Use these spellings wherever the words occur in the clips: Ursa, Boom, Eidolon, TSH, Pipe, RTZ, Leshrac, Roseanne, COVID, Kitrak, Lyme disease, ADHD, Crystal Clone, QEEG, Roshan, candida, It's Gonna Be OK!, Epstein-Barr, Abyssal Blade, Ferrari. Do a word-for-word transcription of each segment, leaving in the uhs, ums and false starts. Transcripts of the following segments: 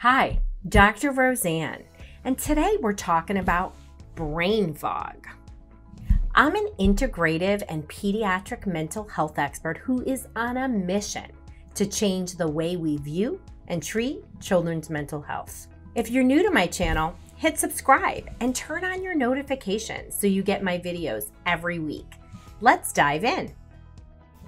Hi, Doctor Roseanne, and today we're talking about brain fog. I'm an integrative and pediatric mental health expert who is on a mission to change the way we view and treat children's mental health. If you're new to my channel, hit subscribe and turn on your notifications so you get my videos every week. Let's dive in.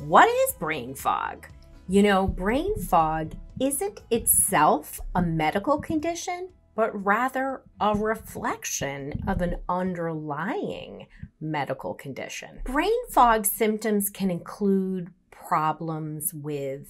What is brain fog? You know, brain fog isn't itself a medical condition, but rather a reflection of an underlying medical condition. Brain fog symptoms can include problems with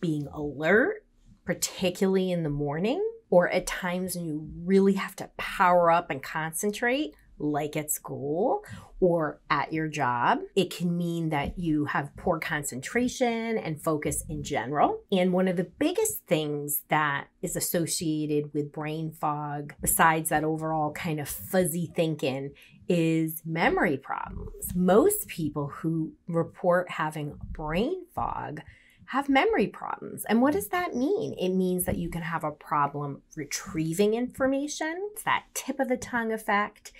being alert, particularly in the morning, or at times when you really have to power up and concentrate, like at school or at your job. It can mean that you have poor concentration and focus in general. And one of the biggest things that is associated with brain fog, besides that overall kind of fuzzy thinking, is memory problems. Most people who report having brain fog have memory problems. And what does that mean? It means that you can have a problem retrieving information. It's that tip of the tongue effect,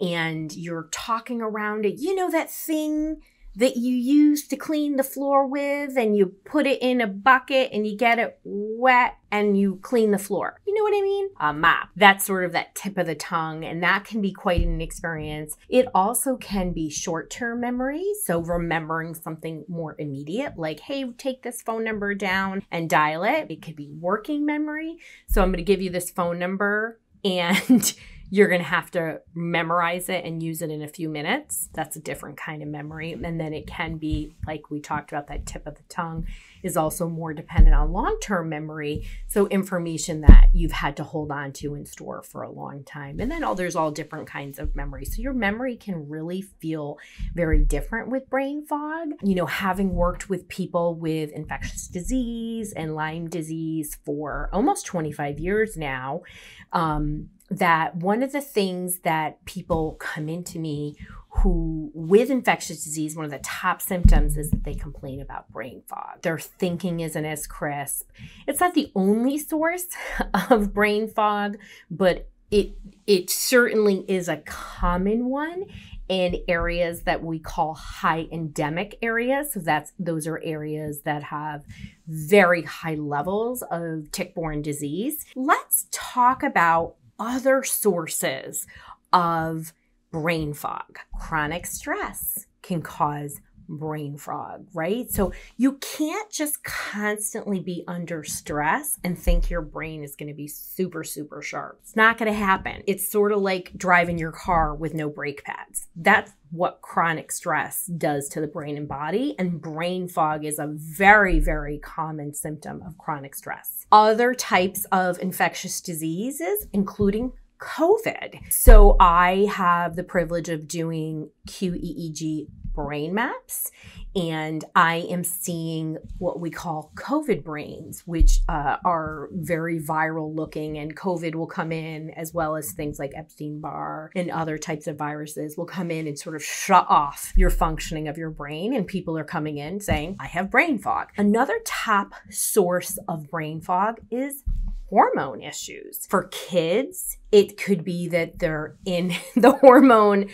and you're talking around it. You know that thing that you used to clean the floor with, and you put it in a bucket and you get it wet and you clean the floor. You know what I mean? A mop. That's sort of that tip of the tongue, and that can be quite an experience. It also can be short-term memory, so remembering something more immediate, like, hey, take this phone number down and dial it. It could be working memory. So I'm gonna give you this phone number and you're gonna have to memorize it and use it in a few minutes. That's a different kind of memory. And then it can be, like we talked about, that tip of the tongue is also more dependent on long-term memory. So information that you've had to hold on to and store for a long time. And then all, there's all different kinds of memory. So your memory can really feel very different with brain fog. You know, having worked with people with infectious disease and Lyme disease for almost twenty-five years now, um, that one of the things that people come into me who with infectious disease, one of the top symptoms is that they complain about brain fog. Their thinking isn't as crisp. It's not the only source of brain fog, but it, it certainly is a common one in areas that we call high endemic areas. So that's, those are areas that have very high levels of tick-borne disease. Let's talk about other sources of brain fog. Chronic stress can cause brain fog, right? So you can't just constantly be under stress and think your brain is going to be super, super sharp. It's not going to happen. It's sort of like driving your car with no brake pads. That's what chronic stress does to the brain and body, and brain fog is a very, very common symptom of chronic stress. Other types of infectious diseases, including COVID. So I have the privilege of doing Q E E G brain maps, and I am seeing what we call COVID brains, which uh, are very viral looking, and COVID will come in, as well as things like Epstein-Barr and other types of viruses will come in and sort of shut off your functioning of your brain, and people are coming in saying, I have brain fog. Another top source of brain fog is hormone issues. For kids, it could be that they're in the hormone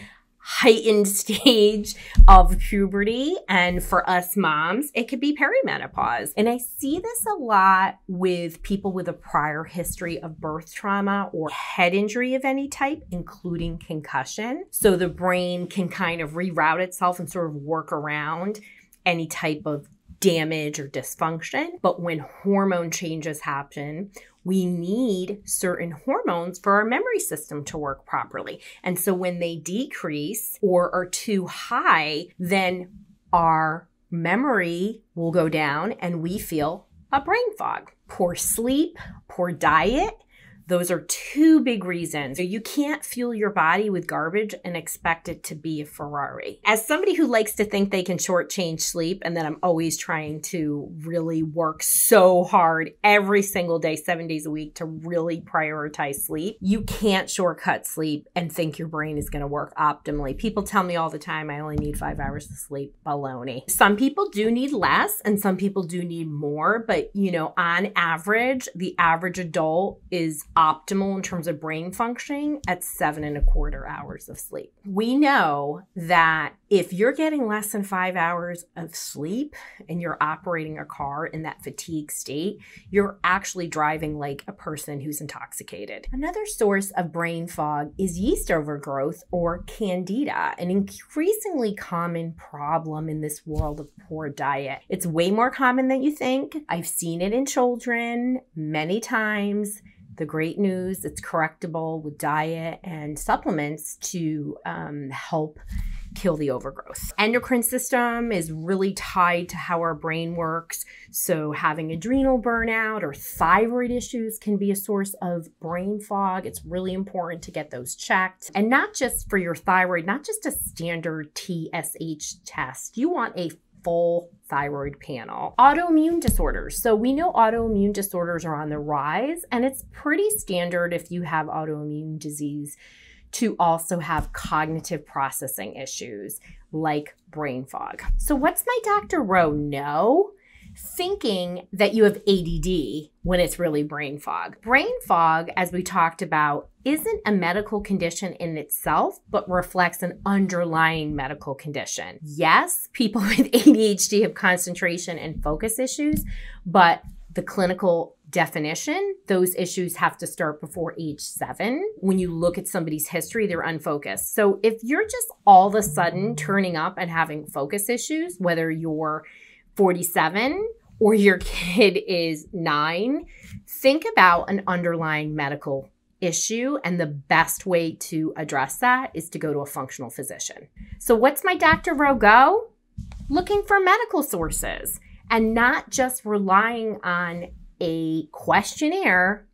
heightened stage of puberty. And for us moms, it could be perimenopause. And I see this a lot with people with a prior history of birth trauma or head injury of any type, including concussion. So the brain can kind of reroute itself and sort of work around any type of damage or dysfunction. But when hormone changes happen, we need certain hormones for our memory system to work properly. And so when they decrease or are too high, then our memory will go down and we feel a brain fog. Poor sleep, poor diet, Those are two big reasons. You can't fuel your body with garbage and expect it to be a Ferrari. As somebody who likes to think they can shortchange sleep and that I'm always trying to really work so hard every single day, seven days a week to really prioritize sleep, you can't shortcut sleep and think your brain is gonna work optimally. People tell me all the time, I only need five hours of sleep. Baloney. Some people do need less and some people do need more, but you know, on average, the average adult is optimal in terms of brain functioning at seven and a quarter hours of sleep. We know that if you're getting less than five hours of sleep and you're operating a car in that fatigue state, you're actually driving like a person who's intoxicated. Another source of brain fog is yeast overgrowth or candida, an increasingly common problem in this world of poor diet. It's way more common than you think. I've seen it in children many times. The great news, it's correctable with diet and supplements to um, help kill the overgrowth. Endocrine system is really tied to how our brain works. So having adrenal burnout or thyroid issues can be a source of brain fog. It's really important to get those checked. And not just for your thyroid, not just a standard T S H test. You want a full thyroid panel. Autoimmune disorders. So we know autoimmune disorders are on the rise, and it's pretty standard if you have autoimmune disease to also have cognitive processing issues like brain fog. So what's my Doctor Rowe know? Thinking that you have A D D when it's really brain fog. Brain fog, as we talked about, isn't a medical condition in itself, but reflects an underlying medical condition. Yes, people with A D H D have concentration and focus issues, but the clinical definition, those issues have to start before age seven. When you look at somebody's history, they're unfocused. So if you're just all of a sudden turning up and having focus issues, whether you're forty-seven or your kid is nine, think about an underlying medical issue, and the best way to address that is to go to a functional physician. So what's my Doctor Rowe go? Looking for medical sources and not just relying on a questionnaire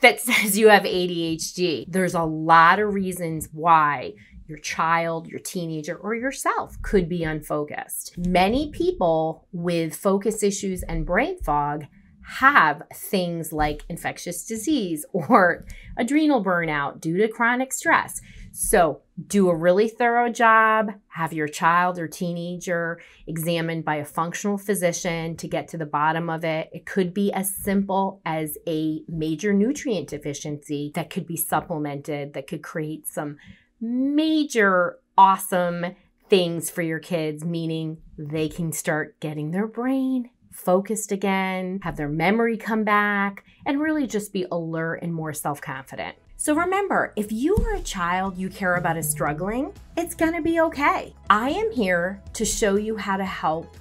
that says you have A D H D. There's a lot of reasons why your child, your teenager, or yourself could be unfocused. Many people with focus issues and brain fog have things like infectious disease or adrenal burnout due to chronic stress. So do a really thorough job, have your child or teenager examined by a functional physician to get to the bottom of it. It could be as simple as a major nutrient deficiency that could be supplemented, that could create some major awesome things for your kids, meaning they can start getting their brain focused again, have their memory come back, and really just be alert and more self-confident. So remember, if you are a child you care about is struggling, it's gonna be okay. I am here to show you how to help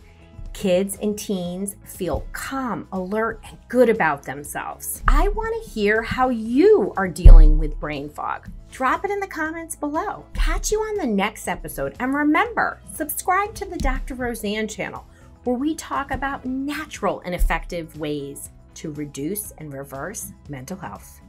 kids and teens feel calm, alert, and good about themselves. I wanna hear how you are dealing with brain fog. Drop it in the comments below. Catch you on the next episode, and remember, subscribe to the Doctor Roseanne channel, where we talk about natural and effective ways to reduce and reverse mental health.